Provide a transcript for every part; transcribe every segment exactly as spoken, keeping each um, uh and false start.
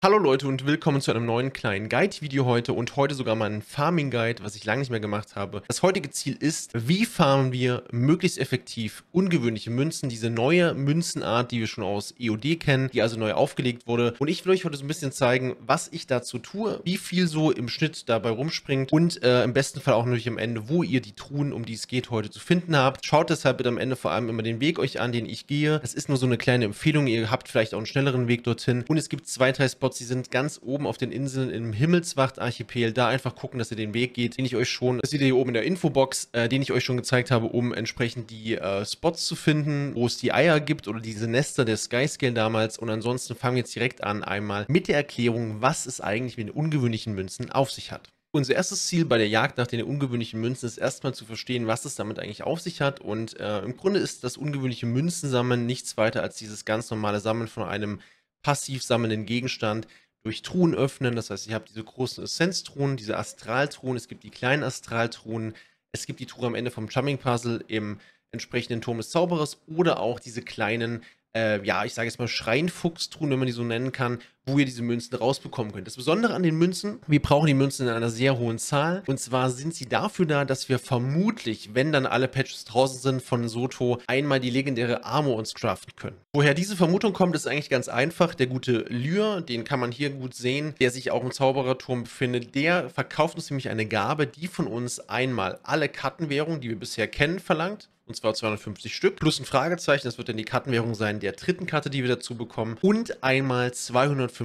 Hallo Leute und willkommen zu einem neuen kleinen Guide-Video heute und heute sogar mal ein Farming-Guide, was ich lange nicht mehr gemacht habe. Das heutige Ziel ist, wie farmen wir möglichst effektiv ungewöhnliche Münzen, diese neue Münzenart, die wir schon aus E O D kennen, die also neu aufgelegt wurde. Und ich will euch heute so ein bisschen zeigen, was ich dazu tue, wie viel so im Schnitt dabei rumspringt und äh, im besten Fall auch natürlich am Ende, wo ihr die Truhen, um die es geht, heute zu finden habt. Schaut deshalb bitte am Ende vor allem immer den Weg euch an, den ich gehe. Das ist nur so eine kleine Empfehlung, ihr habt vielleicht auch einen schnelleren Weg dorthin. Und es gibt zwei, drei Spots. Sie sind ganz oben auf den Inseln im Himmelswacht-Archipel. Da einfach gucken, dass ihr den Weg geht, den ich euch schon, das seht ihr hier oben in der Infobox, äh, den ich euch schon gezeigt habe, um entsprechend die äh, Spots zu finden, wo es die Eier gibt oder diese Nester der Skyscale damals. Und ansonsten fangen wir jetzt direkt an einmal mit der Erklärung, was es eigentlich mit den ungewöhnlichen Münzen auf sich hat. Unser erstes Ziel bei der Jagd nach den ungewöhnlichen Münzen ist erstmal zu verstehen, was es damit eigentlich auf sich hat. Und äh, im Grunde ist das ungewöhnliche Münzensammeln nichts weiter als dieses ganz normale Sammeln von einem passiv sammelnden Gegenstand durch Truhen öffnen. Das heißt, ich habe diese großen Essenztruhen, diese Astraltruhen, es gibt die kleinen Astraltruhen, es gibt die Truhe am Ende vom Jumping Puzzle im entsprechenden Turm des Zauberers oder auch diese kleinen, äh, ja, ich sage jetzt mal Schreinfuchstruhen, wenn man die so nennen kann, wo ihr diese Münzen rausbekommen könnt. Das Besondere an den Münzen, wir brauchen die Münzen in einer sehr hohen Zahl. Und zwar sind sie dafür da, dass wir vermutlich, wenn dann alle Patches draußen sind von Soto, einmal die legendäre Armor uns craften können. Woher diese Vermutung kommt, ist eigentlich ganz einfach. Der gute Lyra, den kann man hier gut sehen, der sich auch im Zaubererturm befindet, der verkauft uns nämlich eine Gabe, die von uns einmal alle Kartenwährungen, die wir bisher kennen, verlangt. Und zwar zweihundertfünfzig Stück. Plus ein Fragezeichen, das wird dann die Kartenwährung sein, der dritten Karte, die wir dazu bekommen. Und einmal zweihundertfünfzig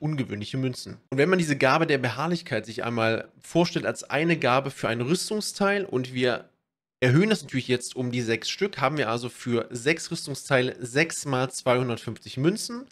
ungewöhnliche Münzen. Und wenn man diese Gabe der Beharrlichkeit sich einmal vorstellt als eine Gabe für ein Rüstungsteil und wir erhöhen das natürlich jetzt um die sechs Stück, haben wir also für sechs Rüstungsteile sechs mal zweihundertfünfzig Münzen,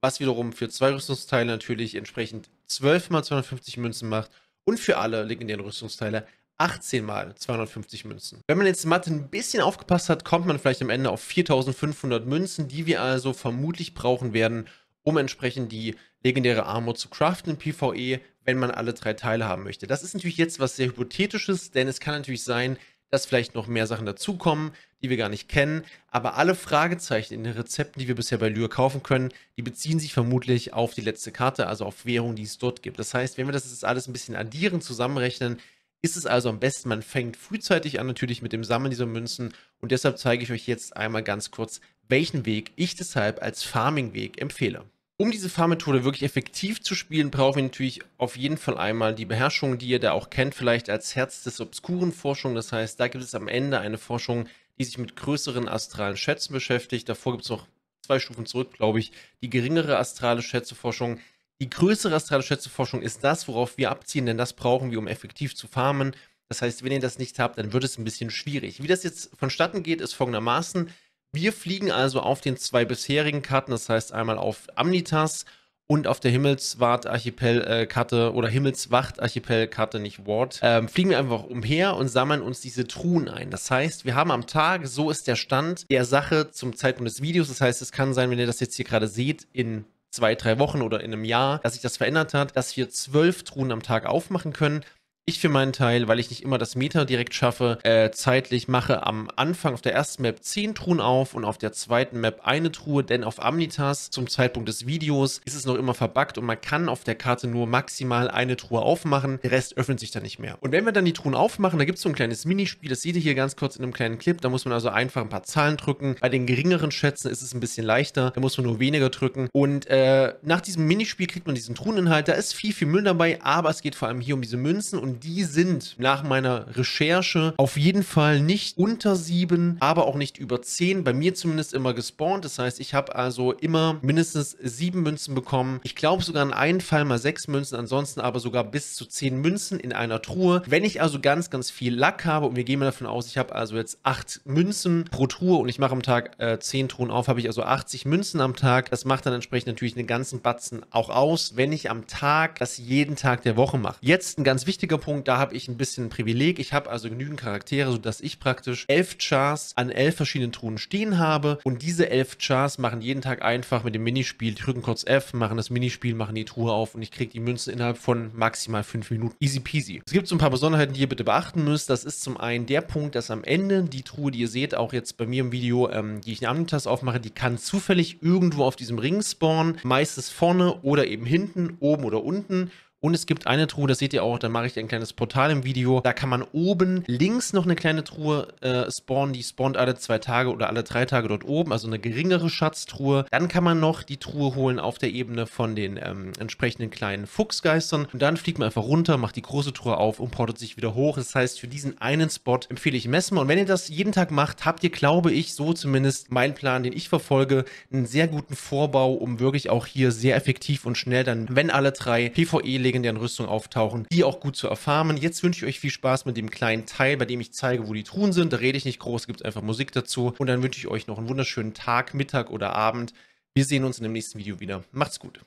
was wiederum für zwei Rüstungsteile natürlich entsprechend zwölf mal zweihundertfünfzig Münzen macht und für alle legendären Rüstungsteile achtzehn mal zweihundertfünfzig Münzen. Wenn man jetzt Mathe ein bisschen aufgepasst hat, kommt man vielleicht am Ende auf viertausendfünfhundert Münzen, die wir also vermutlich brauchen werden, um entsprechend die legendäre Armor zu craften in PvE, wenn man alle drei Teile haben möchte. Das ist natürlich jetzt was sehr Hypothetisches, denn es kann natürlich sein, dass vielleicht noch mehr Sachen dazukommen, die wir gar nicht kennen. Aber alle Fragezeichen in den Rezepten, die wir bisher bei Lyra kaufen können, die beziehen sich vermutlich auf die letzte Karte, also auf Währung, die es dort gibt. Das heißt, wenn wir das jetzt alles ein bisschen addieren, zusammenrechnen, ist es also am besten, man fängt frühzeitig an natürlich mit dem Sammeln dieser Münzen und deshalb zeige ich euch jetzt einmal ganz kurz, welchen Weg ich deshalb als Farming-Weg empfehle. Um diese Farmmethode wirklich effektiv zu spielen, brauchen wir natürlich auf jeden Fall einmal die Beherrschung, die ihr da auch kennt, vielleicht als Herz des obskuren Forschung. Das heißt, da gibt es am Ende eine Forschung, die sich mit größeren astralen Schätzen beschäftigt. Davor gibt es noch zwei Stufen zurück, glaube ich, die geringere astrale Schätzeforschung. Die größere astrale Schätzeforschung ist das, worauf wir abziehen, denn das brauchen wir, um effektiv zu farmen. Das heißt, wenn ihr das nicht habt, dann wird es ein bisschen schwierig. Wie das jetzt vonstatten geht, ist folgendermaßen. Wir fliegen also auf den zwei bisherigen Karten, das heißt einmal auf Amnytas und auf der Himmelswacht-Archipel-Karte oder Himmelswacht-Archipel-Karte, nicht Ward, ähm, fliegen wir einfach umher und sammeln uns diese Truhen ein. Das heißt, wir haben am Tag, so ist der Stand der Sache zum Zeitpunkt des Videos, das heißt, es kann sein, wenn ihr das jetzt hier gerade seht, in zwei, drei Wochen oder in einem Jahr, dass sich das verändert hat, dass wir zwölf Truhen am Tag aufmachen können. Ich für meinen Teil, weil ich nicht immer das Meta direkt schaffe, äh, zeitlich mache am Anfang auf der ersten Map zehn Truhen auf und auf der zweiten Map eine Truhe, denn auf Amnytas zum Zeitpunkt des Videos ist es noch immer verbuggt und man kann auf der Karte nur maximal eine Truhe aufmachen, der Rest öffnet sich dann nicht mehr. Und wenn wir dann die Truhen aufmachen, da gibt es so ein kleines Minispiel, das seht ihr hier ganz kurz in einem kleinen Clip, da muss man also einfach ein paar Zahlen drücken. Bei den geringeren Schätzen ist es ein bisschen leichter, da muss man nur weniger drücken und äh, nach diesem Minispiel kriegt man diesen Truheninhalt, da ist viel, viel Müll dabei, aber es geht vor allem hier um diese Münzen und die sind nach meiner Recherche auf jeden Fall nicht unter sieben, aber auch nicht über zehn. Bei mir zumindest immer gespawnt. Das heißt, ich habe also immer mindestens sieben Münzen bekommen. Ich glaube sogar in einem Fall mal sechs Münzen, ansonsten aber sogar bis zu zehn Münzen in einer Truhe. Wenn ich also ganz, ganz viel Luck habe und wir gehen mal davon aus, ich habe also jetzt acht Münzen pro Truhe und ich mache am Tag äh, zehn Truhen auf, habe ich also achtzig Münzen am Tag. Das macht dann entsprechend natürlich einen ganzen Batzen auch aus, wenn ich am Tag das jeden Tag der Woche mache. Jetzt ein ganz wichtiger Punkt, da habe ich ein bisschen Privileg. Ich habe also genügend Charaktere, sodass ich praktisch elf Chars an elf verschiedenen Truhen stehen habe. Und diese elf Chars machen jeden Tag einfach mit dem Minispiel, drücken kurz F, machen das Minispiel, machen die Truhe auf und ich kriege die Münzen innerhalb von maximal fünf Minuten. Easy peasy. Es gibt so ein paar Besonderheiten, die ihr bitte beachten müsst. Das ist zum einen der Punkt, dass am Ende die Truhe, die ihr seht, auch jetzt bei mir im Video, ähm, die ich in Amnytas aufmache, die kann zufällig irgendwo auf diesem Ring spawnen. Meistens vorne oder eben hinten, oben oder unten. Und es gibt eine Truhe, das seht ihr auch, da mache ich ein kleines Portal im Video. Da kann man oben links noch eine kleine Truhe äh, spawnen. Die spawnt alle zwei Tage oder alle drei Tage dort oben, also eine geringere Schatztruhe. Dann kann man noch die Truhe holen auf der Ebene von den ähm, entsprechenden kleinen Fuchsgeistern. Und dann fliegt man einfach runter, macht die große Truhe auf und portet sich wieder hoch. Das heißt, für diesen einen Spot empfehle ich Messmer. Und wenn ihr das jeden Tag macht, habt ihr, glaube ich, so zumindest mein Plan, den ich verfolge, einen sehr guten Vorbau, um wirklich auch hier sehr effektiv und schnell dann, wenn alle drei PvE-Links deren Rüstung auftauchen, die auch gut zu erfarmen. Jetzt wünsche ich euch viel Spaß mit dem kleinen Teil, bei dem ich zeige, wo die Truhen sind. Da rede ich nicht groß, gibt es einfach Musik dazu. Und dann wünsche ich euch noch einen wunderschönen Tag, Mittag oder Abend. Wir sehen uns in dem nächsten Video wieder. Macht's gut.